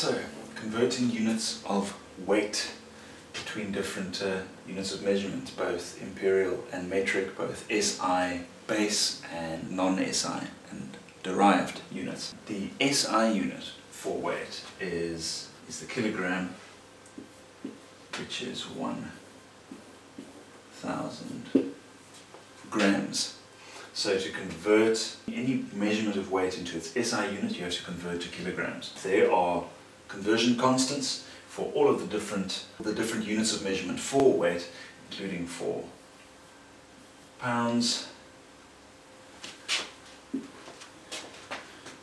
So, converting units of weight between different units of measurement, both imperial and metric, both SI base and non-SI and derived units. The SI unit for weight is the kilogram, which is 1,000 grams. So to convert any measurement of weight into its SI unit, you have to convert to kilograms. There are conversion constants for all of the different units of measurement for weight, including for pounds,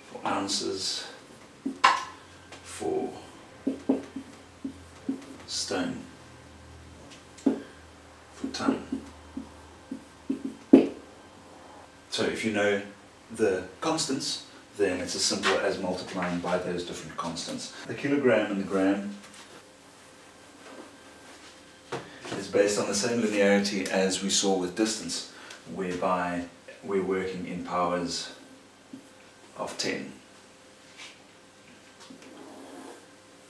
for ounces, for stone, for ton. So if you know the constants, then it's as simple as multiplying by those different constants. The kilogram and the gram is based on the same linearity as we saw with distance, whereby we're working in powers of 10.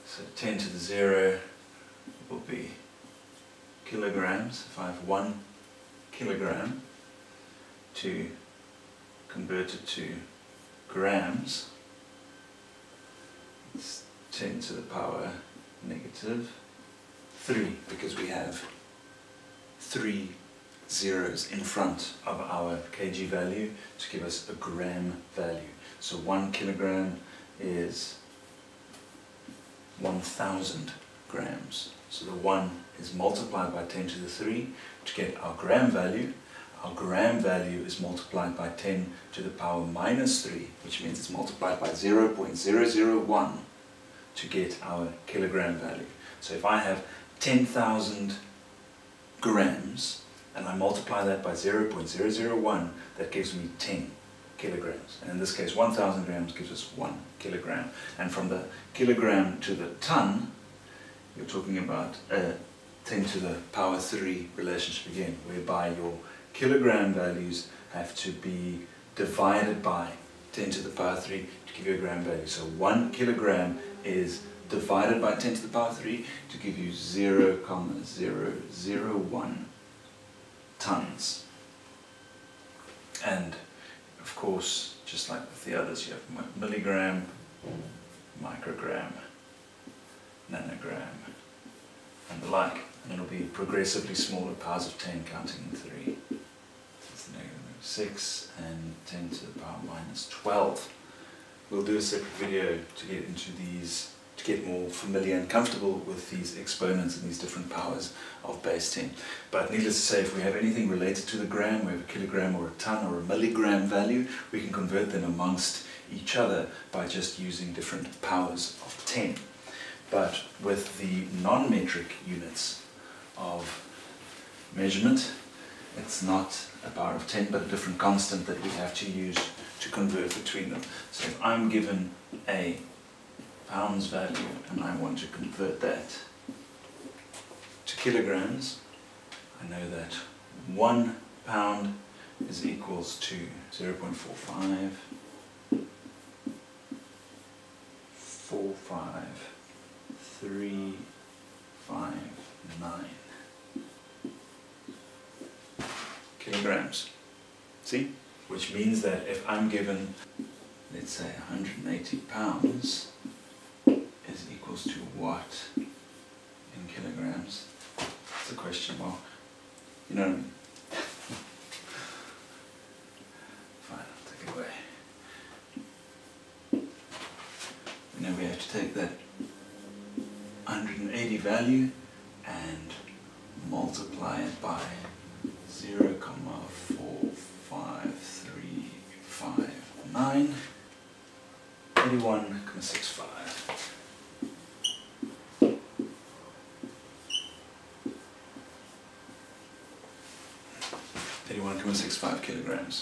So 10 to the 0 will be kilograms. If I have 1 kilogram to convert it to grams, it's 10 to the power negative 3, because we have 3 zeros in front of our kg value to give us a gram value. So 1 kilogram is 1,000 grams. So the 1 is multiplied by 10 to the 3 to get our gram value. Our gram value is multiplied by 10 to the power minus 3, which means it's multiplied by 0.001 to get our kilogram value. So if I have 10,000 grams and I multiply that by 0.001, that gives me 10 kilograms. And in this case, 1,000 grams gives us 1 kilogram. And from the kilogram to the ton, you're talking about a 10 to the power 3 relationship again, whereby your kilogram values have to be divided by 10 to the power 3 to give you a gram value. So 1 kilogram is divided by 10 to the power 3 to give you 0.001 tons. And of course, just like with the others, you have milligram, microgram, nanogram, and the like. And it'll be progressively smaller powers of 10, counting 3. 6 and 10 to the power minus 12. We'll do a separate video to get into these, to get more familiar and comfortable with these exponents and these different powers of base 10. But needless to say, if we have anything related to the gram, we have a kilogram or a ton or a milligram value, we can convert them amongst each other by just using different powers of 10. But with the non-metric units of measurement, it's not a power of 10, but a different constant that we have to use to convert between them. So if I'm given a pounds value and I want to convert that to kilograms, I know that 1 pound is equals to 0.45, 45359. Kilograms. See? Which means that if I'm given, let's say, 180 pounds is equals to what in kilograms? That's a question mark. You know what I mean? Fine, I'll take it away. And then we have to take that 180 value and multiply it by 0.45359, 81.65. Kilograms.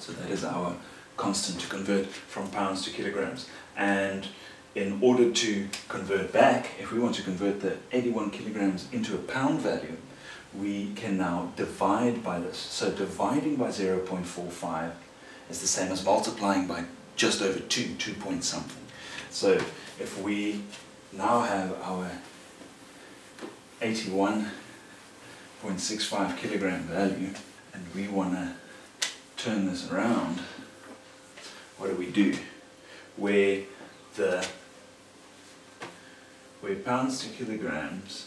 So that is our constant to convert from pounds to kilograms. And in order to convert back, if we want to convert the 81 kilograms into a pound value, we can now divide by this. So dividing by 0.45 is the same as multiplying by just over 2, 2 point something. So if we now have our 81.65 kilogram value and we want to turn this around, what do we do? Where pounds to kilograms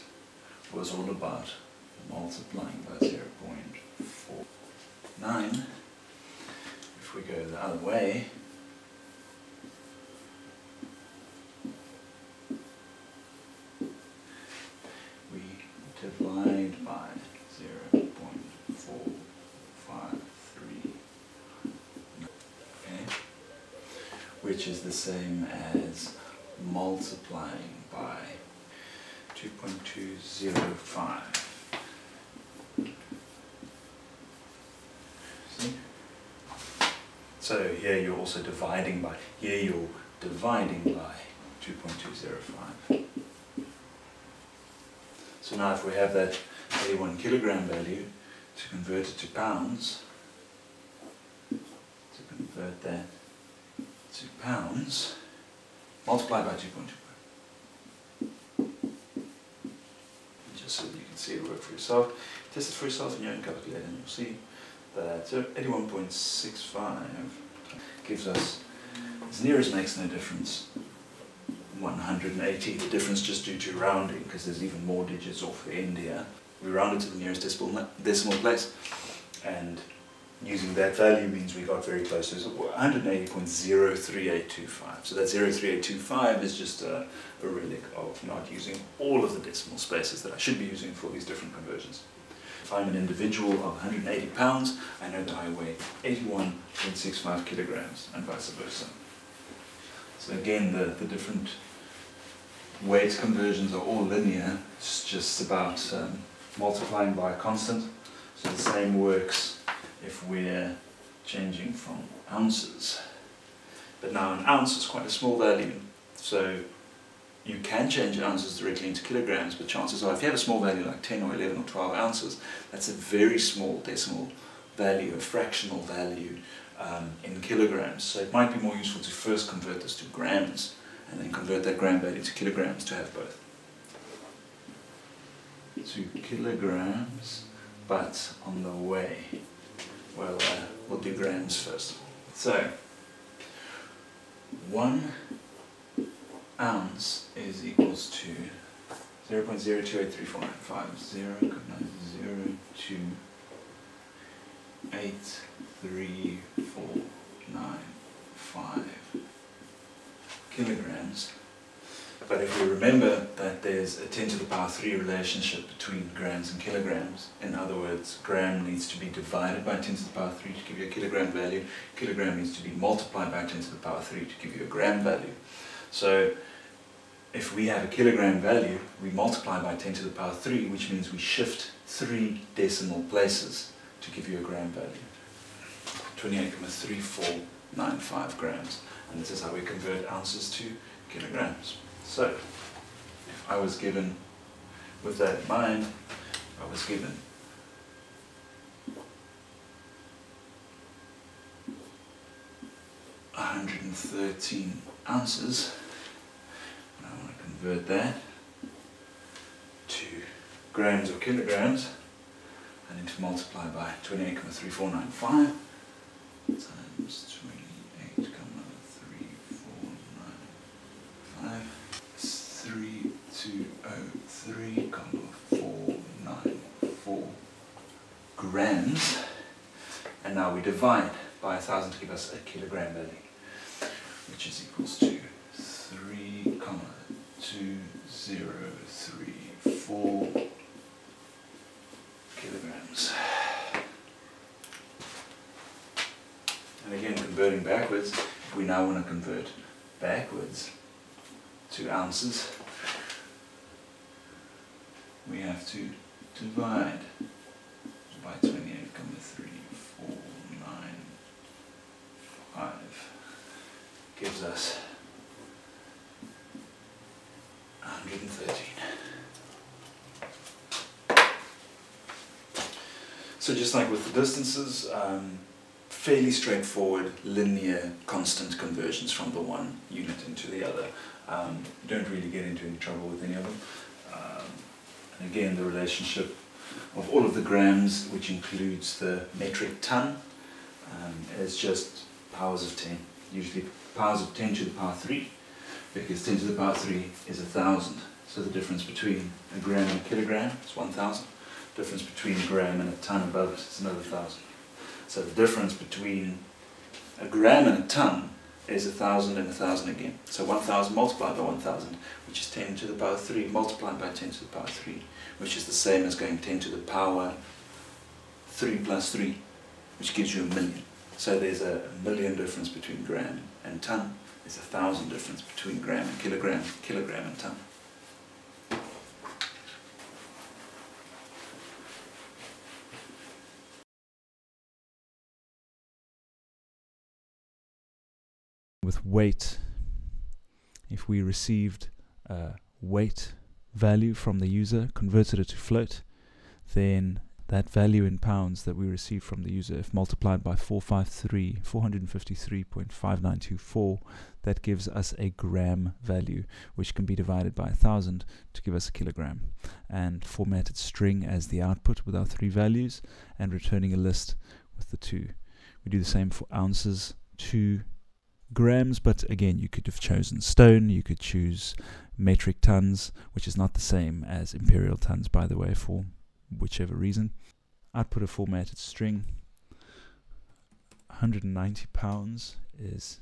was all about multiplying by 0.49, if we go the other way, we divide by 0.453, okay, which is the same as multiplying by 2.205. So here you're also dividing by, here you're dividing by 2.205. So now if we have that 81 kilogram value, to convert it to pounds, multiply by 2.2. Just so that you can see it work for yourself. Test it for yourself in your own calculator and you'll see that 81.65 gives us, as near as makes no difference, 180. The difference just due to rounding, because there's even more digits off the end here. We round it to the nearest decimal place, and using that value means we got very close to 180.03825. So that 03825 is just a relic of not using all of the decimal spaces that I should be using for these different conversions. If I'm an individual of 180 pounds, I know that I weigh 81.65 kilograms and vice versa. So again, the different weight conversions are all linear. It's just about multiplying by a constant. So the same works if we're changing from ounces. But now an ounce is quite a small value. So you can change ounces directly into kilograms, but chances are if you have a small value like 10 or 11 or 12 ounces, that's a very small decimal value, a fractional value in kilograms. So it might be more useful to first convert this to grams and then convert that gram value to kilograms to have both. To kilograms, but on the way, well, we'll do grams first. So, 1 ounce is equals to 0.0283495 kilograms. But if we remember that there's a 10 to the power 3 relationship between grams and kilograms, in other words, gram needs to be divided by 10 to the power 3 to give you a kilogram value, kilogram needs to be multiplied by 10 to the power 3 to give you a gram value. So if we have a kilogram value, we multiply by 10 to the power 3, which means we shift 3 decimal places to give you a gram value. 28.3495 grams. And this is how we convert ounces to kilograms. So if I was given, with that in mind, I was given 113 ounces, and I want to convert that to grams or kilograms. I need to multiply by 28.3495 times 28.3495 is 3203.494 grams, and now we divide by 1,000 to give us a kilogram value, which is equals to 3,2034 kilograms. And again, converting backwards, if we now want to convert backwards to ounces, we have to divide by 28.3495. Gives us 113. So just like with the distances, fairly straightforward, linear, constant conversions from the one unit into the other. Don't really get into any trouble with any of them. And again, the relationship of all of the grams, which includes the metric ton, is just powers of 10, usually powers of 10 to the power 3, because 10 to the power 3 is 1,000. So the difference between a gram and a kilogram is 1,000. Difference between a gram and a ton above it is another 1,000. So the difference between a gram and a ton is 1,000 and 1,000 again. So 1,000 multiplied by 1,000, which is 10 to the power 3, multiplied by 10 to the power 3, which is the same as going 10 to the power 3 plus 3, which gives you 1,000,000. So there's a 1,000,000 difference between gram and ton. There's 1,000 difference between gram and kilogram, kilogram and ton. With weight, if we received a weight value from the user, converted it to float, then that value in pounds that we received from the user, if multiplied by 453.5924, that gives us a gram value, which can be divided by 1,000 to give us a kilogram, and formatted string as the output with our 3 values, and returning a list with the 2. We do the same for ounces, 2 grams, but again you could have chosen stone, you could choose metric tons, which is not the same as imperial tons, by the way, for whichever reason. Output a formatted string. 190 pounds is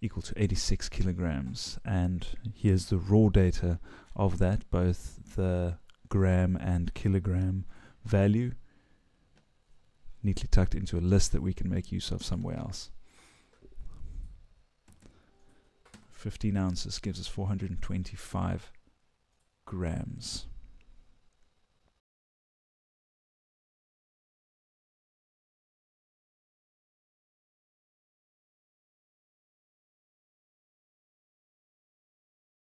equal to 86 kilograms, and here's the raw data of that, both the gram and kilogram value, neatly tucked into a list that we can make use of somewhere else. 15 ounces gives us 425 grams.